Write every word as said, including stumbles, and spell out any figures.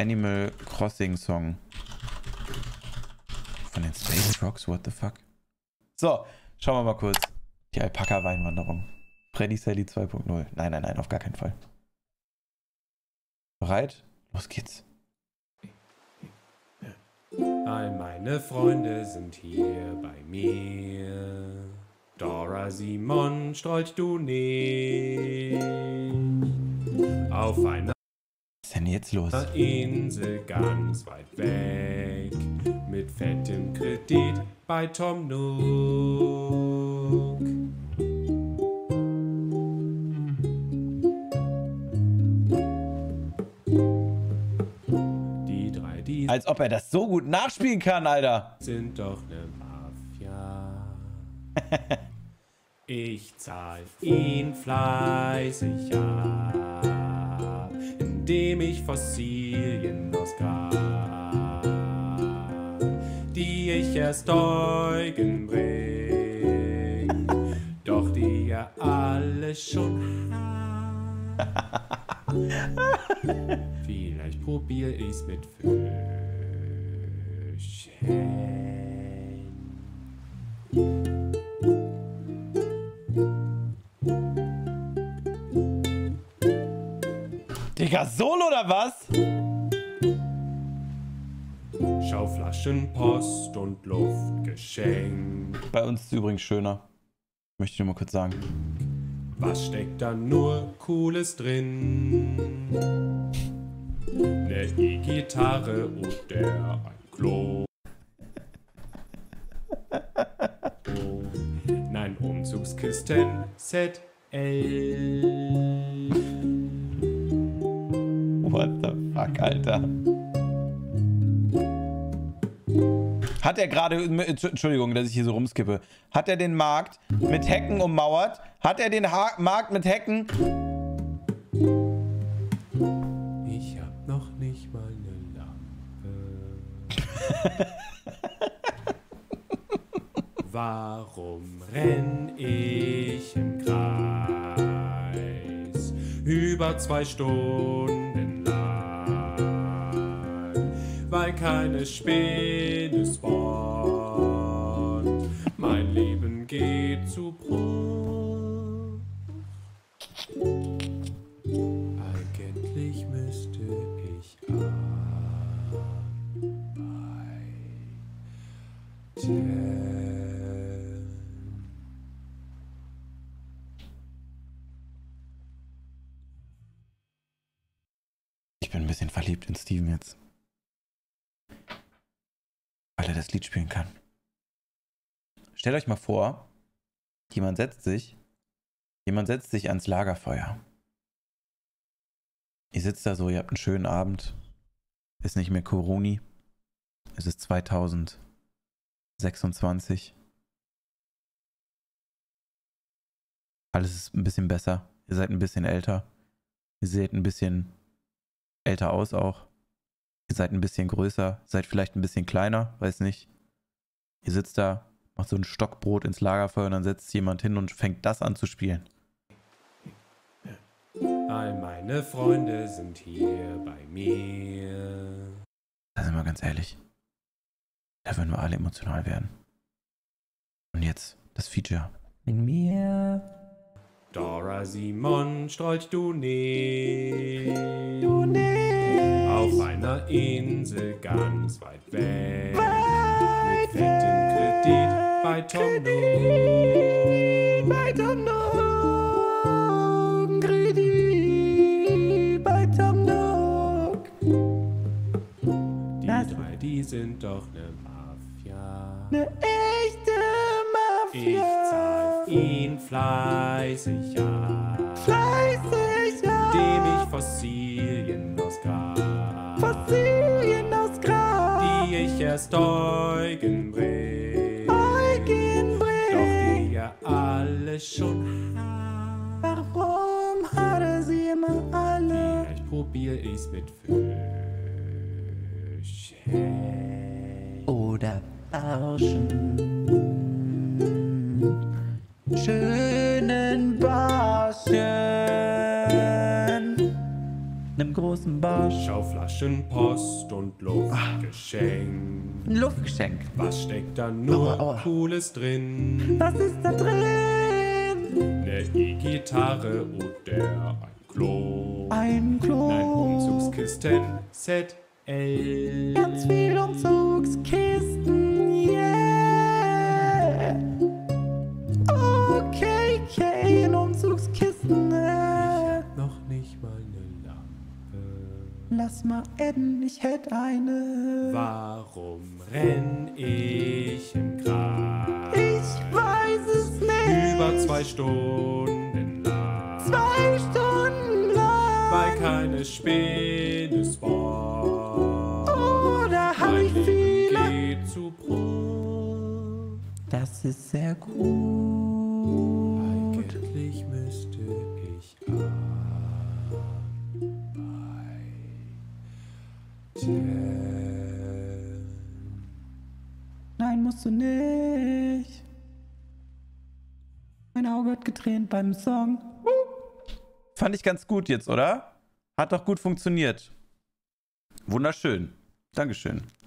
Animal Crossing Song. Von den SpaceFrogs, what the fuck? So, schauen wir mal kurz. Die Alpaka-Weinwanderung. Freddy Sally zwei punkt null. Nein, nein, nein, auf gar keinen Fall. Bereit? Los geht's. All meine Freunde sind hier bei mir. Dora, Simon, strollt du nicht. Auf einer... Was ist denn jetzt los? Insel ganz weit weg, mit fettem Kredit bei Tom Nook. Die drei, die als ob er das so gut nachspielen kann, Alter. Sind doch eine Mafia. Ich zahl ihn fleißig ab, indem ich Fossilien ausgrab, die ich erst Eugen bring, doch die ihr alle schon habt. Vielleicht probier ich's mit Fischen. Digga, Solo oder was? Schauflaschen, Post und Luftgeschenk. Bei uns ist es übrigens schöner. Möchte ich nur mal kurz sagen. Was steckt da nur Cooles drin? Ne E-Gitarre oder ein Klo. Nein, Umzugskisten, Z L. What the fuck, Alter. Hat er gerade, Entschuldigung, dass ich hier so rumskippe, hat er den Markt mit Hecken ummauert? Hat er den ha Markt mit Hecken? Ich hab noch nicht mal eine Lampe. Warum renn ich im Kreis über zwei Stunden? Weil keine Späne spawnt. Mein Leben geht zu Bruch. Eigentlich müsste ich arbeiten. Ich bin ein bisschen verliebt in Steven jetzt. Weil er das Lied spielen kann. Stellt euch mal vor, jemand setzt sich, jemand setzt sich ans Lagerfeuer. Ihr sitzt da so, ihr habt einen schönen Abend. Ist nicht mehr Coroni. Es ist zweitausendsechsundzwanzig. Alles ist ein bisschen besser. Ihr seid ein bisschen älter. Ihr seht ein bisschen älter aus auch. Ihr seid ein bisschen größer, seid vielleicht ein bisschen kleiner, weiß nicht. Ihr sitzt da, macht so ein Stockbrot ins Lagerfeuer und dann setzt jemand hin und fängt das an zu spielen. All meine Freunde sind hier bei mir. Da sind wir ganz ehrlich. Da würden wir alle emotional werden. Und jetzt das Feature. In mir. Dora, Simon, strollt du nicht. Du nicht. Auf einer Insel ganz weit weg, weit mit fettem Kredit bei Tom Nook. Bei Tom Nook, Kredit bei Tom Nook. Die das drei, die sind doch ne Mafia. Ne echte Mafia. Ich zahl ihn fleißig ab, fleißig ab, indem ich Fossilien ausgrab. Fossilien ausgrab, die ich erst Eugen bring, Eugen bring, doch die ihr alle schon habt. Warum hat er sie immer alle? Vielleicht probier ich's mit Fischen oder Barschen, schönen Barschen. einem großen Barsch. Schauflaschenpost und Luftgeschenk. Ein Luftgeschenk. Was steckt da nur oh, oh. Cooles drin? Was ist da drin? Eine E-Gitarre oder ein Klo. Ein Klo. Ein Umzugskisten-Set. Ganz viel Umzugskisten, yeah. Okay, okay, Umzugskisten. Ich hab noch nicht mal eine Lampe. Lass mal adden, ich hätte eine. Warum renn ich im Kreis? Ich weiß es nicht. Über zwei Stunden lang. Zwei Stunden lang. Weil keine Späne spawnt. Zu Brot. Das ist sehr gut. Eigentlich müsste ich arbeiten. Nein, musst du nicht. Mein Auge hat getränt beim Song. Fand ich ganz gut jetzt, oder? Hat doch gut funktioniert. Wunderschön. Dankeschön.